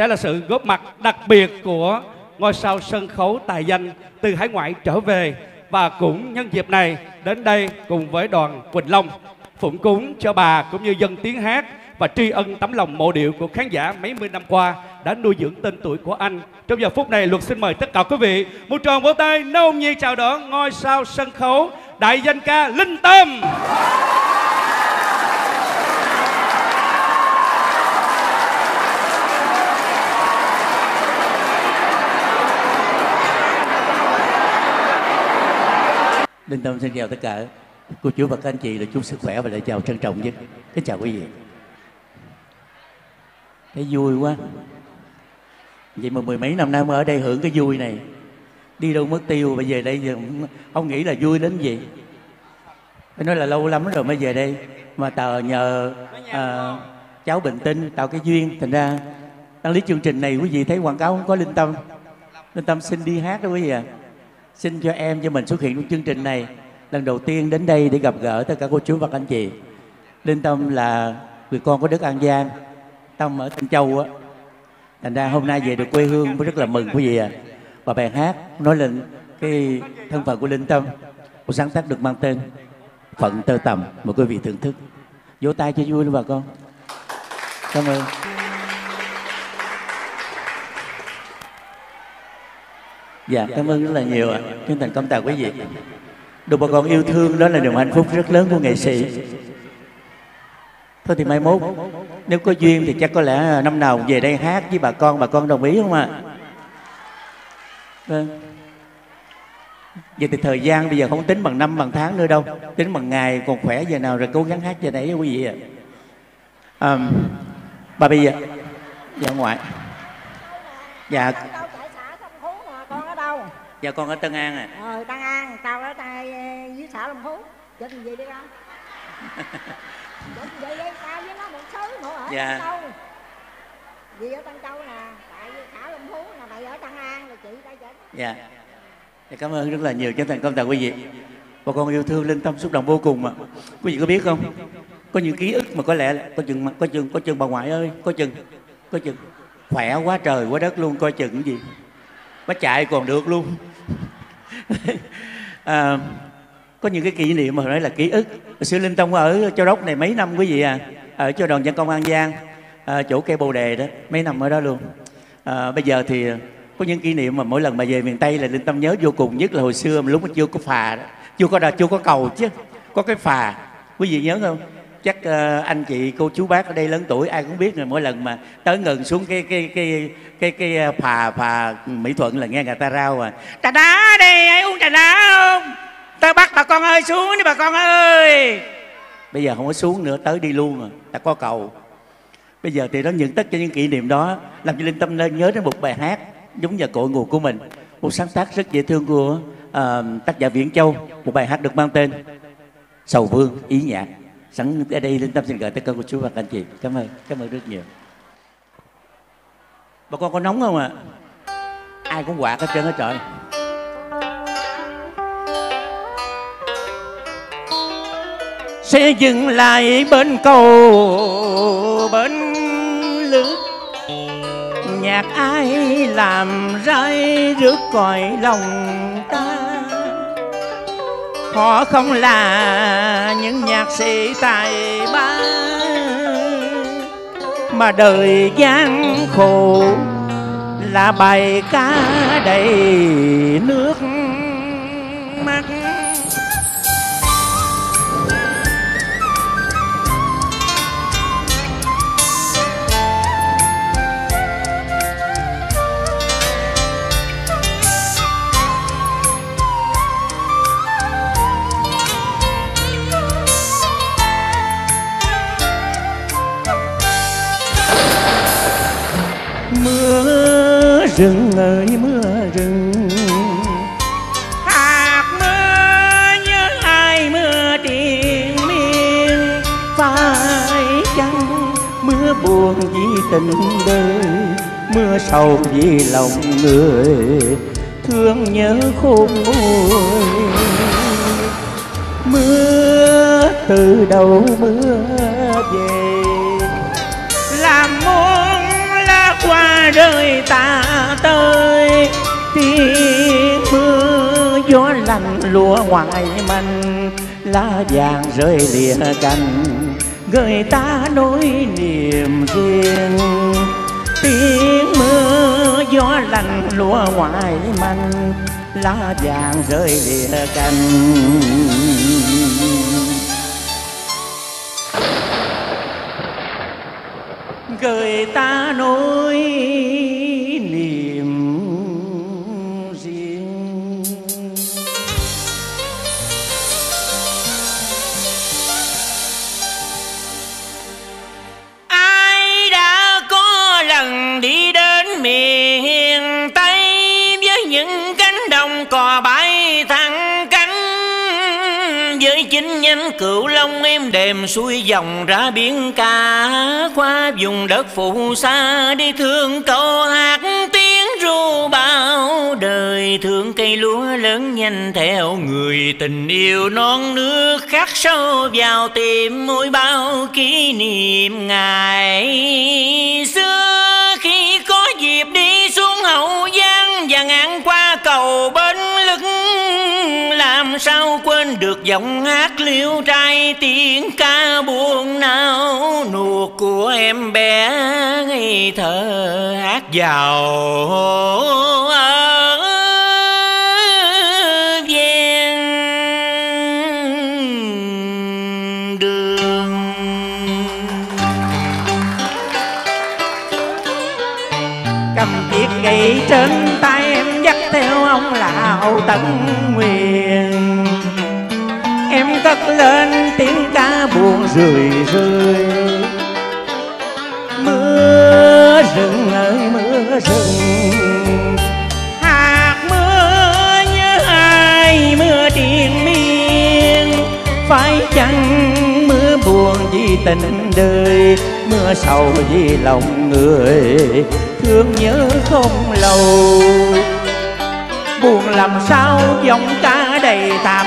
sẽ là sự góp mặt đặc biệt của ngôi sao sân khấu tài danh từ hải ngoại trở về. Và cũng nhân dịp này đến đây cùng với đoàn Quỳnh Long phụng cúng cho bà cũng như dân tiếng hát và tri ân tấm lòng mộ điệu của khán giả mấy mươi năm qua đã nuôi dưỡng tên tuổi của anh. Trong giờ phút này, Luật xin mời tất cả quý vị một tròn vỗ tay nồng nhiệt chào đón ngôi sao sân khấu đại danh ca Linh Tâm. Linh Tâm xin chào tất cả cô chú và các anh chị, là chúc sức khỏe và lời chào trân trọng nhất. Kính chào quý vị. Thấy vui quá. Vậy mà mười mấy năm nay mới ở đây hưởng cái vui này. Đi đâu mất tiêu, bây giờ đây không nghĩ là vui đến gì. Phải nói là lâu lắm rồi mới về đây. Mà tờ nhờ cháu Bình Tinh tạo cái duyên. Thành ra đăng lý chương trình này quý vị thấy quảng cáo không có Linh Tâm. Linh Tâm xin đi hát đó quý vị ạ. Xin cho em, cho mình xuất hiện trong chương trình này. Lần đầu tiên đến đây để gặp gỡ tất cả cô chú và anh chị. Linh Tâm là người con của Đức An Giang Tâm ở Tân Châu á. Thành ra hôm nay về được quê hương rất là mừng quý vị ạ. Và bài hát nói lên cái thân phận của Linh Tâm, một sáng tác được mang tên Phận Tơ Tầm. Mời quý vị thưởng thức. Vỗ tay cho vui luôn bà con. Cảm ơn. Dạ, cảm ơn rất là nhiều ạ. Chân thành cảm tạ quý vị. Được bà con yêu thương đó là niềm hạnh phúc rất lớn của nghệ sĩ. Thôi thì mai mốt nếu có duyên thì chắc có lẽ năm nào về đây hát với bà con đồng ý không ạ? Vâng. Vậy thì thời gian bây giờ không tính bằng năm bằng tháng nữa đâu, tính bằng ngày, còn khỏe giờ nào rồi cố gắng hát giờ đấy quý vị ạ. Bà bây giờ dạ ngoại. Dạ. Dạ con ở Tân An à. Tân An, tao ở đây với xã Lâm Phú. Chừng gì đi con. Vậy đi, tao với nó một xứ nữa ở dạ. Tân Châu. Vì ở Tân Châu nè, tại xã Lâm Phú nè, mày ở Tân An rồi chị ta chở. Dạ. Dạ cảm ơn rất là nhiều chân thành cảm tạ quý vị. Bà con yêu thương Linh Tâm xúc động vô cùng ạ. Quý vị có biết không? Có những ký ức mà có lẽ có chừng bà ngoại ơi, có chừng khỏe quá trời quá đất luôn, coi chừng cái gì. Mà chạy còn được luôn. Có những cái kỷ niệm mà nói là ký ức. Hồi xưa Linh Tâm ở Châu Đốc này mấy năm quý vị à. Ở Châu đoàn Dân Công An Giang, chỗ cây bồ đề đó, mấy năm ở đó luôn. Bây giờ thì có những kỷ niệm mà mỗi lần mà về miền Tây là Linh Tâm nhớ vô cùng. Nhất là hồi xưa mà lúc mà chưa có phà đó, chưa có cầu chứ, có cái phà. Quý vị nhớ không? Chắc anh chị cô chú bác ở đây lớn tuổi ai cũng biết rồi, mỗi lần mà tới ngừng xuống cái phà Mỹ Thuận là nghe người ta rao à trà đá đây, ai uống trà đá không, tới bắt bà con ơi xuống đi bà con ơi. Bây giờ không có xuống nữa, tới đi luôn rồi, ta có cầu. Bây giờ thì đó những tất cả những kỷ niệm đó làm cho Linh Tâm nên nhớ đến một bài hát giống như cội nguồn của mình, một sáng tác rất dễ thương của tác giả Viễn Châu, một bài hát được mang tên Sầu Vương Ý Nhạc. Sẵn ở đây Linh Tâm xin gửi tới các cô chú và các anh chị. Cảm ơn rất nhiều. Bà con có nóng không ạ? Ai cũng quạt hết trơn hết trời. Sẽ dừng lại bên cầu bên lướt, nhạc ai làm rơi rước còi lòng ta. Họ không là những nhạc sĩ tài ba mà đời gian khổ là bài ca đầy nước mắt. Mưa rừng ơi mưa rừng, hạt mưa nhớ ai mưa triền miên. Phải chăng mưa buồn vì tình đời, mưa sầu vì lòng người thương nhớ khôn nguôi. Mưa từ đầu mưa về làm muốn lá hoa rơi ta tới tiếng mưa gió lạnh, lúa ngoài mình lá vàng rơi lìa cành, người ta nối niềm riêng. Tiếng mưa gió lạnh, lúa ngoài mình lá vàng rơi lìa cành. Người ta nối niềm riêng. Ai đã có lần đi đến miền Tây với những cánh đồng cò bay thẳng cánh, với chính nhánh Cửu Long êm đềm xuôi dòng ra biển cả, qua vùng đất phù sa đi thương câu hát tiếng ru bao đời, thương cây lúa lớn nhanh theo người tình yêu non nước, khắc sâu vào tim mỗi bao kỷ niệm ngày xưa. Khi có dịp đi xuống Hậu Giang và ngang qua cầu Bến Lức, làm sao quên được giọng hát liêu trai, tiếng ca buồn nao nuột của em bé ngây thơ hát vào ở ven đường. Cầm chiếc gậy trên tay em dắt theo ông lão Tấn Nguyền, em cất lên tiếng ca buồn rười rơi. Mưa rừng ơi mưa rừng, hạt mưa nhớ ai mưa triền miên, phải chăng mưa buồn vì tình đời, mưa sầu vì lòng người thương nhớ không lâu. Buồn làm sao giọng ca đầy thảm,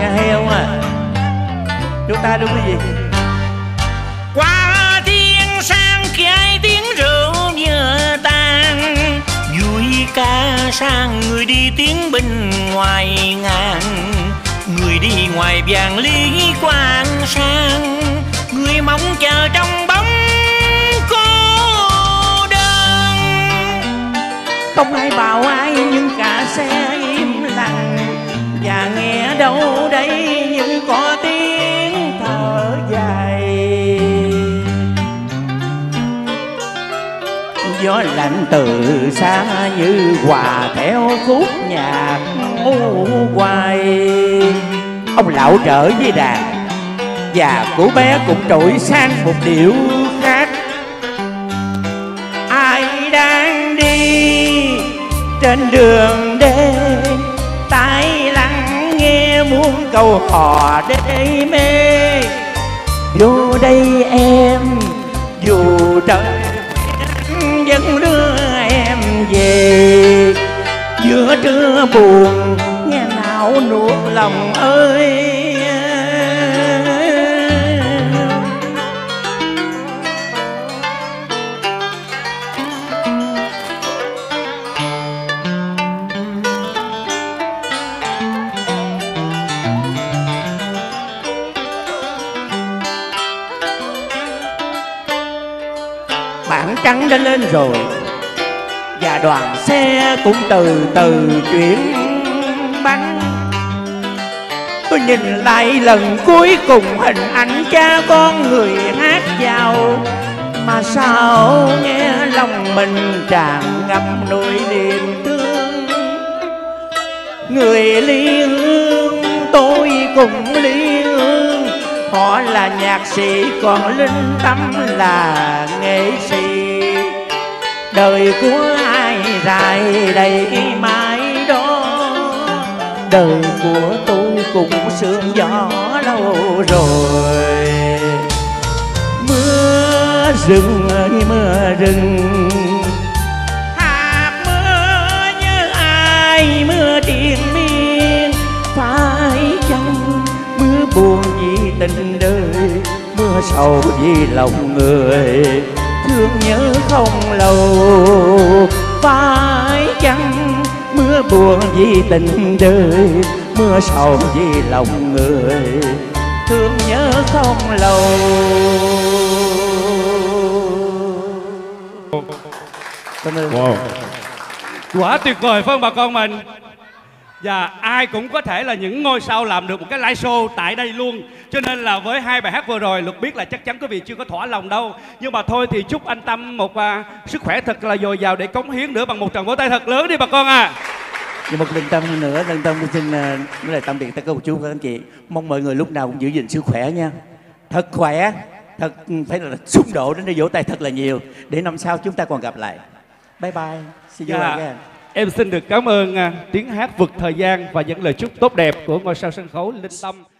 hay không à? Chúng ta đúng cái gì? Qua thiên sang kia tiếng rượu nhựa tan, vui ca sang người đi tiếng bên ngoài ngàn, người đi ngoài vàng lý quan sang, người mong chờ trong bóng cô đơn. Không ai bảo ai nhưng cả xe im lặng, và nghe đâu đây như có tiếng thở dài. Gió lạnh từ xa như hòa theo khúc nhạc u quay, ông lão trở với đàn và cô bé cũng trỗi sang một điệu khác. Ai đang đi trên đường đêm tai lắng nghe muôn câu hò đê mê, vô đây em dù trời vẫn đưa em về, giữa trưa buồn nghe não nuốt lòng ơi. Trắng đã lên rồi và đoàn xe cũng từ từ chuyển bánh. Tôi nhìn lại lần cuối cùng hình ảnh cha con người hát vào, mà sao nghe lòng mình tràn ngập nỗi niềm thương. Người ly hương tôi cũng ly hương, họ là nhạc sĩ còn Linh Tâm là nghệ sĩ. Đời của ai dài đầy mãi đó, đời của tôi cũng sương gió lâu rồi. Mưa rừng ơi mưa rừng, hạt mưa như ai mưa triền miên, phải chăng mưa buồn tình đời mưa sầu vì lòng người thương nhớ không lâu. Phải chăng mưa buồn vì tình đời mưa sầu vì lòng người thương nhớ không lâu. Wow. Quá tuyệt vời phải không bà con mình? Và ai cũng có thể là những ngôi sao làm được một cái live show tại đây luôn. Cho nên là với hai bài hát vừa rồi, Luật biết là chắc chắn quý vị chưa có thỏa lòng đâu. Nhưng mà thôi thì chúc anh Tâm một sức khỏe thật là dồi dào để cống hiến nữa bằng một tràng vỗ tay thật lớn đi bà con à. Và một lần Tâm nữa, lần Tâm xin nói lời tạm biệt tất cả cô chú các anh chị. Mong mọi người lúc nào cũng giữ gìn sức khỏe nha. Thật khỏe, thật phải là xung độ đến đây vỗ tay thật là nhiều. Để năm sau chúng ta còn gặp lại. Bye bye, see you again. Em xin được cảm ơn tiếng hát vượt thời gian và những lời chúc tốt đẹp của ngôi sao sân khấu Linh Tâm.